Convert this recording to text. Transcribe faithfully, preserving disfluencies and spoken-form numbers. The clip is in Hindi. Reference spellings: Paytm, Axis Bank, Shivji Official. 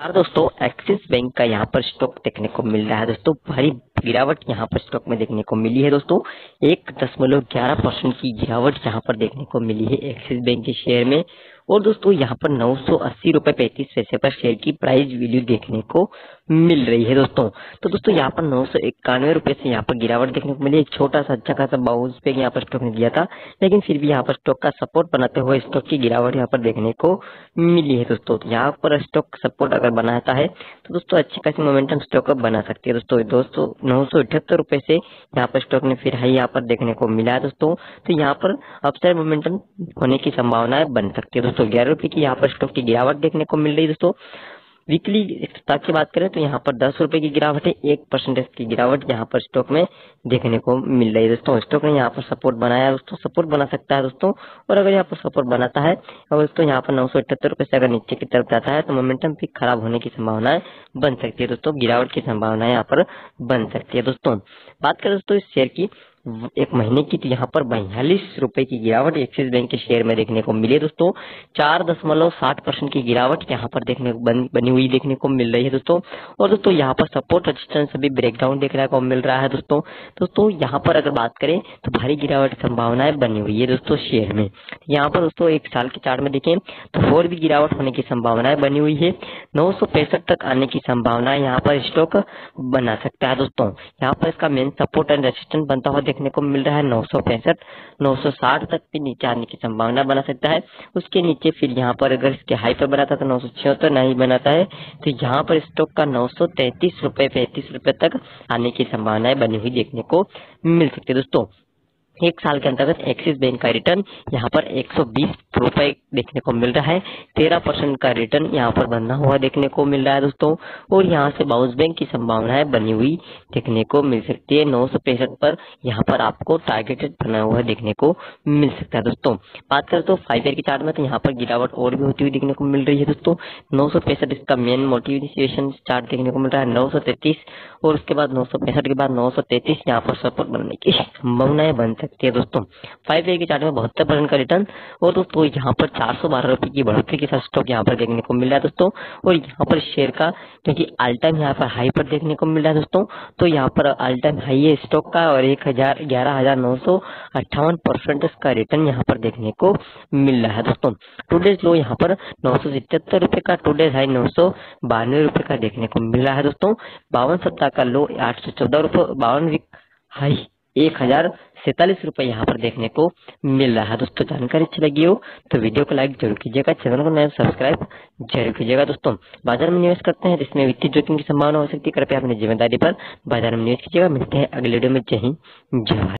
यार दोस्तों एक्सिस बैंक का यहाँ पर स्टॉक देखने को मिल रहा है दोस्तों, भारी गिरावट यहाँ पर स्टॉक में देखने को मिली है दोस्तों। एक दशमलव ग्यारह परसेंट की गिरावट यहाँ पर देखने को मिली है एक्सिस बैंक के शेयर में। और दोस्तों यहाँ पर नौ सौ अस्सी रुपये पैंतीस पैसे पर शेयर की प्राइस वैल्यू देखने को मिल रही है दोस्तों। तो दोस्तों यहाँ पर नौ सौ इक्यानवे रुपये से यहाँ पर गिरावट देखने को मिली। एक छोटा सा अच्छा खासा बाउंस पे यहाँ पर स्टॉक ने दिया था, लेकिन फिर भी यहाँ पर स्टॉक का सपोर्ट बनाते हुए स्टॉक की गिरावट यहाँ पर देखने को मिली है दोस्तों। यहाँ पर स्टॉक सपोर्ट अगर बनाता है तो दोस्तों अच्छी खासी मोमेंटम स्टॉक बना सकती है दोस्तों। दोस्तों नौ सौ अठहत्तर रुपये से यहाँ पर स्टॉक ने फिर हाई यहाँ पर देखने को मिला है दोस्तों। तो यहाँ पर अपसाइड मोमेंटम होने की संभावनाएं बन सकती है दोस्तों। ग्यारह रुपये की यहाँ पर स्टॉक की गिरावट देखने को मिल रही है दोस्तों। वीकली स्टॉक की बात करें तो यहाँ पर दस रुपये की गिरावट है, एक परसेंटेज की गिरावट यहाँ पर स्टॉक में देखने को मिल रही है दोस्तों। स्टॉक ने यहाँ पर सपोर्ट बनाया दोस्तों, सपोर्ट बना सकता है दोस्तों। और अगर यहाँ पर सपोर्ट बनाता है और दोस्तों यहाँ पर नौ सौ अठहत्तर रुपये से अगर नीचे की तरफ जाता है तो मोमेंटम भी खराब होने की संभावनाएं बन सकती है दोस्तों, गिरावट की संभावनाएं यहाँ पर बन सकती है दोस्तों। बात करें दोस्तों इस शेयर की एक महीने की, तो यहाँ पर बयालीस रुपए की गिरावट एक्सिस बैंक के शेयर में देखने को मिली दोस्तों। चार दशमलव साठ परसेंट की गिरावट यहाँ पर देखने बन, बनी हुई देखने को मिल रही है दोस्तों। और दोस्तों यहाँ पर सपोर्ट रेजिस्टेंस अभी ब्रेकडाउन देखने को मिल रहा है दोस्तों। दोस्तों यहाँ पर अगर बात करें तो भारी गिरावट की संभावनाएं बनी हुई है दोस्तों शेयर में। यहाँ पर दोस्तों एक साल के चार्ट में देखें तो और भी गिरावट होने की संभावनाएं बनी हुई है। नौ सौ पैंसठ तक आने की संभावना यहाँ पर स्टॉक बना सकता है दोस्तों। यहाँ पर इसका मेन सपोर्ट एंड रेजिस्टेंस बनता हुआ देखने को मिल रहा है। नौ सौ पैंसठ नौ सौ साठ तक भी नीचे आने की संभावना बना सकता है। उसके नीचे फिर यहाँ पर अगर इसके हाई पर बनाता है तो नौ सौ छिहत्तर नहीं बनाता है तो यहाँ पर स्टॉक का नौ सौ तैंतीस रुपये पैंतीस रुपये तक आने की संभावनाएं बनी हुई देखने को मिल सकती है दोस्तों। एक साल के अंतर्गत एक्सिस बैंक का रिटर्न यहाँ पर एक सौ बीस रुपए देखने को मिल रहा है। तेरह परसेंट का रिटर्न यहाँ पर बनना हुआ देखने को मिल रहा है दोस्तों। और यहाँ से बाउंस बैंक की संभावनाएं बनी हुई देखने को मिल सकती है। नौ सौ पैंसठ पर यहाँ पर आपको टारगेटेड बना हुआ देखने को मिल सकता है दोस्तों। बात करें तो फाइव ईयर के चार्ट में तो यहाँ पर गिरावट और भी होती हुई देखने को मिल रही है दोस्तों। नौ सौ पैंसठ इसका मेन मोटिवेशन चार्ट देखने को मिल रहा है। नौ सौ तैतीस और उसके बाद नौ सौ पैंसठ के बाद नौ सौ तैतीस यहाँ पर सपोर्ट बनने की संभावनाएं बन सकती है दोस्तों। फाइव ईयर के चार्ट में बहत्तर परसेंट का रिटर्न और दोस्तों यहाँ पर चार सौ बारह रुपए की बढ़ोतरी के साथ स्टॉक यहाँ पर देखने को मिल रहा है दोस्तों। और यहाँ पर शेयर का क्योंकि ऑल टाइम यहाँ पर हाई पर देखने को मिल रहा है दोस्तों, तो यहाँ पर ऑल टाइम हाई है स्टॉक का और एक हजार ग्यारह हजार नौ सौ अट्ठावन परसेंट का रिटर्न यहाँ पर देखने को मिल रहा है दोस्तों। टू डेज लो यहाँ पर नौ सौ सतहत्तर रुपए का, टू डेज हाई नौ सौ बानवे रुपए का देखने को मिल रहा है दोस्तों। बावन सप्ताह का लो आठ सौ चौदह रुपये, बावन वीक हाई एक हजार सैंतालीस रुपए यहाँ पर देखने को मिल रहा है दोस्तों। जानकारी अच्छी लगी हो तो वीडियो को लाइक जरूर कीजिएगा, चैनल को नया सब्सक्राइब जरूर कीजिएगा दोस्तों। बाजार में निवेश करते हैं जिसमें वित्तीय जोखिम की संभावना हो सकती है, कृपया अपनी जिम्मेदारी पर बाजार में निवेश कीजिएगा। मिलते हैं अगले वीडियो में। जय हिंद जय भारत।